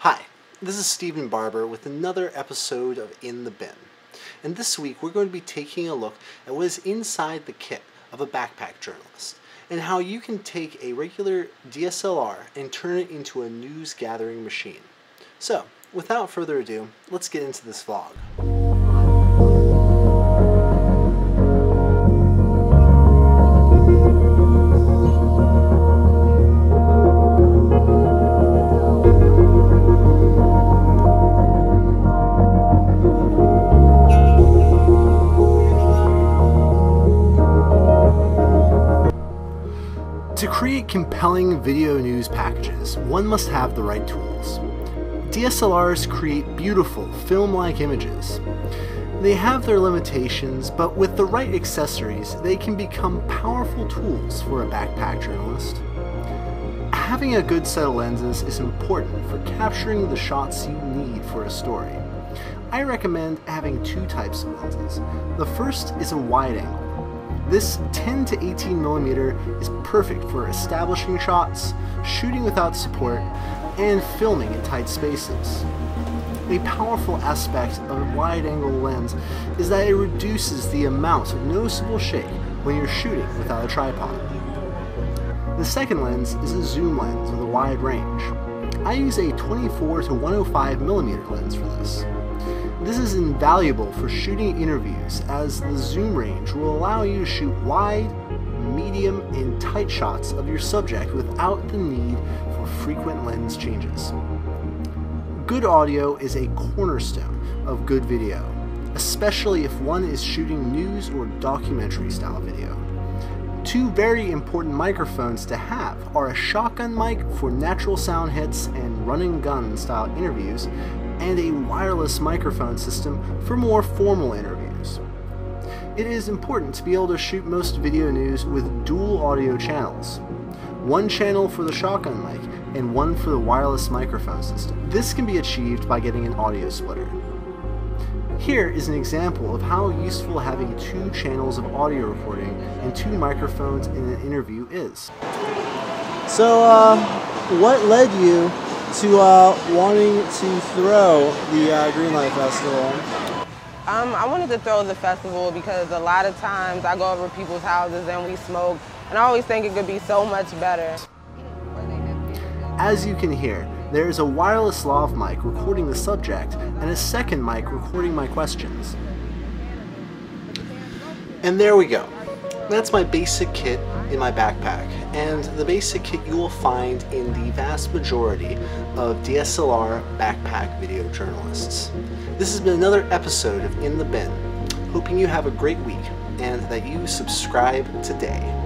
Hi, this is Stephen Barber with another episode of In the Bin. And this week we're going to be taking a look at what is inside the kit of a backpack journalist and how you can take a regular DSLR and turn it into a news gathering machine. So, without further ado, let's get into this vlog. To create compelling video news packages, one must have the right tools. DSLRs create beautiful, film-like images. They have their limitations, but with the right accessories, they can become powerful tools for a backpack journalist. Having a good set of lenses is important for capturing the shots you need for a story. I recommend having two types of lenses. The first is a wide angle. This 10 to 18mm is perfect for establishing shots, shooting without support, and filming in tight spaces. A powerful aspect of a wide-angle lens is that it reduces the amount of noticeable shake when you're shooting without a tripod. The second lens is a zoom lens with a wide range. I use a 24 to 105mm lens for this. This is invaluable for shooting interviews, as the zoom range will allow you to shoot wide, medium, and tight shots of your subject without the need for frequent lens changes. Good audio is a cornerstone of good video, especially if one is shooting news or documentary style video. Two very important microphones to have are a shotgun mic for natural sound hits and running gun style interviews, and a wireless microphone system for more formal interviews. It is important to be able to shoot most video news with dual audio channels. One channel for the shotgun mic and one for the wireless microphone system. This can be achieved by getting an audio splitter. Here is an example of how useful having two channels of audio recording and two microphones in an interview is. So, what led you to wanting to throw the Greenlight Festival? I wanted to throw the festival because a lot of times I go over people's houses and we smoke, and I always think it could be so much better. As you can hear, there is a wireless lav mic recording the subject and a second mic recording my questions. And there we go. That's my basic kit in my backpack, and the basic kit you will find in the vast majority of DSLR backpack video journalists. This has been another episode of In the Bin. Hoping you have a great week and that you subscribe today.